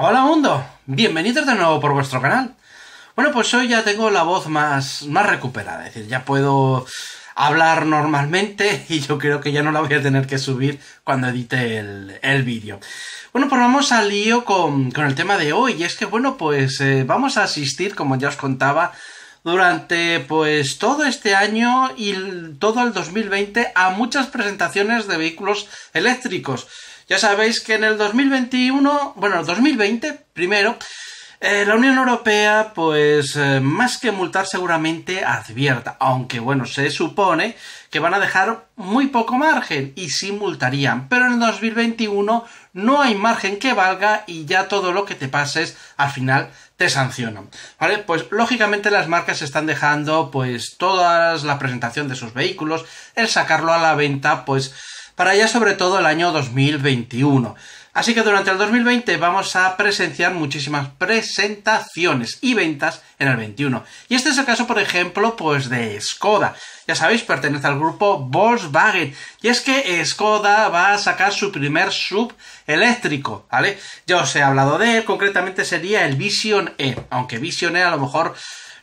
Hola mundo, bienvenidos de nuevo por vuestro canal. Bueno, pues hoy ya tengo la voz más recuperada, es decir, ya puedo hablar normalmente y yo creo que ya no la voy a tener que subir cuando edite el vídeo. Bueno, pues vamos al lío con el tema de hoy, y es que bueno, pues vamos a asistir, como ya os contaba, durante pues todo este año y todo el 2020 a muchas presentaciones de vehículos eléctricos. Ya sabéis que en el 2020 primero, la Unión Europea, pues más que multar seguramente advierta, aunque bueno, se supone que van a dejar muy poco margen y sí multarían, pero en el 2021 no hay margen que valga y ya todo lo que te pases al final te sancionan, ¿vale? Pues lógicamente las marcas están dejando pues toda la presentación de sus vehículos, el sacarlo a la venta pues para ya sobre todo el año 2021. Así que durante el 2020 vamos a presenciar muchísimas presentaciones y ventas en el 21. Y este es el caso, por ejemplo, pues de Skoda. Ya sabéis, pertenece al grupo Volkswagen. Y es que Skoda va a sacar su primer SUV eléctrico, ¿vale? Ya os he hablado de él, concretamente sería el Vision E. Aunque Vision E a lo mejor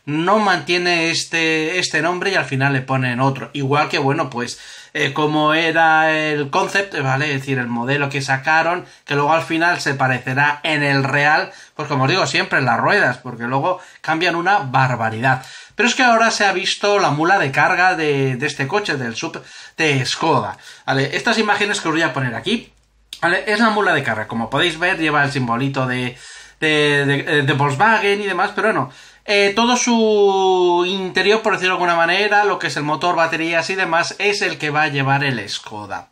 no mantiene este nombre y al final le ponen otro. Igual que, bueno, pues como era el concept, ¿vale? Es decir, el modelo que sacaron, que luego al final se parecerá en el real, pues como os digo siempre, en las ruedas, porque luego cambian una barbaridad. Pero es que ahora se ha visto la mula de carga de este coche, del SUV de Skoda, ¿vale? Estas imágenes que os voy a poner aquí, ¿vale? Es la mula de carga, como podéis ver, lleva el simbolito de Volkswagen y demás, pero bueno, todo su interior, por decirlo de alguna manera, lo que es el motor, baterías y demás, es el que va a llevar el Skoda.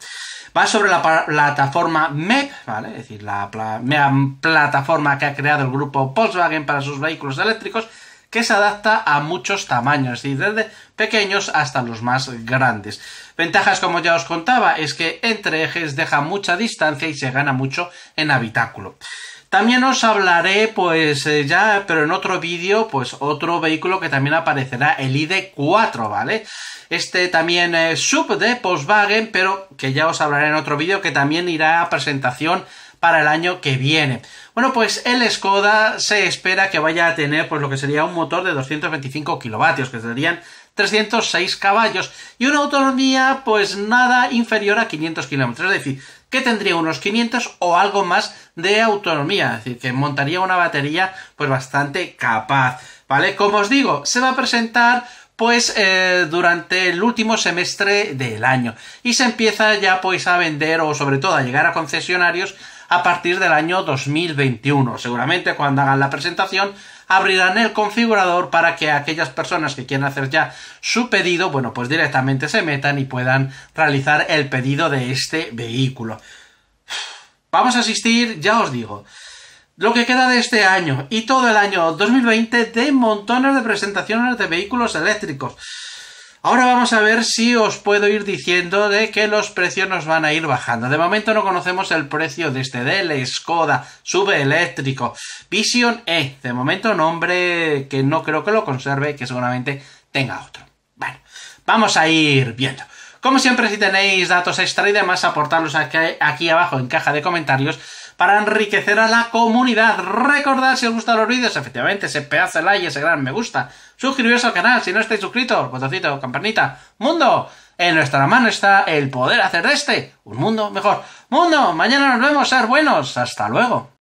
Va sobre la plataforma MEP, ¿vale? Es decir, la plataforma que ha creado el grupo Volkswagen para sus vehículos eléctricos, que se adapta a muchos tamaños, es decir, desde pequeños hasta los más grandes. Ventajas, como ya os contaba, es que entre ejes deja mucha distancia y se gana mucho en habitáculo. También os hablaré, pues ya, pero en otro vídeo, pues otro vehículo que también aparecerá, el ID4, ¿vale? Este también es SUV de Volkswagen, pero que ya os hablaré en otro vídeo, que también irá a presentación para el año que viene. Bueno, pues el Skoda se espera que vaya a tener pues lo que sería un motor de 225 kilovatios, que serían 306 caballos, y una autonomía pues nada inferior a 500 kilómetros, es decir, que tendría unos 500 o algo más de autonomía, es decir, que montaría una batería pues bastante capaz, ¿vale? Como os digo, se va a presentar pues durante el último semestre del año y se empieza ya pues a vender, o sobre todo a llegar a concesionarios, a partir del año 2021. Seguramente cuando hagan la presentación abrirán el configurador para que aquellas personas que quieran hacer ya su pedido, bueno, pues directamente se metan y puedan realizar el pedido de este vehículo. Vamos a asistir, ya os digo, lo que queda de este año y todo el año 2020 de montones de presentaciones de vehículos eléctricos. Ahora vamos a ver si os puedo ir diciendo de que los precios nos van a ir bajando. De momento no conocemos el precio de este del Skoda SUV eléctrico Vision E. De momento nombre que no creo que lo conserve, que seguramente tenga otro. Bueno, vamos a ir viendo. Como siempre, si tenéis datos extra y demás, aportadlos aquí abajo en caja de comentarios para enriquecer a la comunidad. Recordad, si os gustan los vídeos, efectivamente, ese pedazo de like, ese gran me gusta. Suscribiros al canal si no estáis suscritos, botoncito, campanita. Mundo, en nuestra mano está el poder hacer de este un mundo mejor. Mundo, mañana nos vemos, ser buenos. Hasta luego.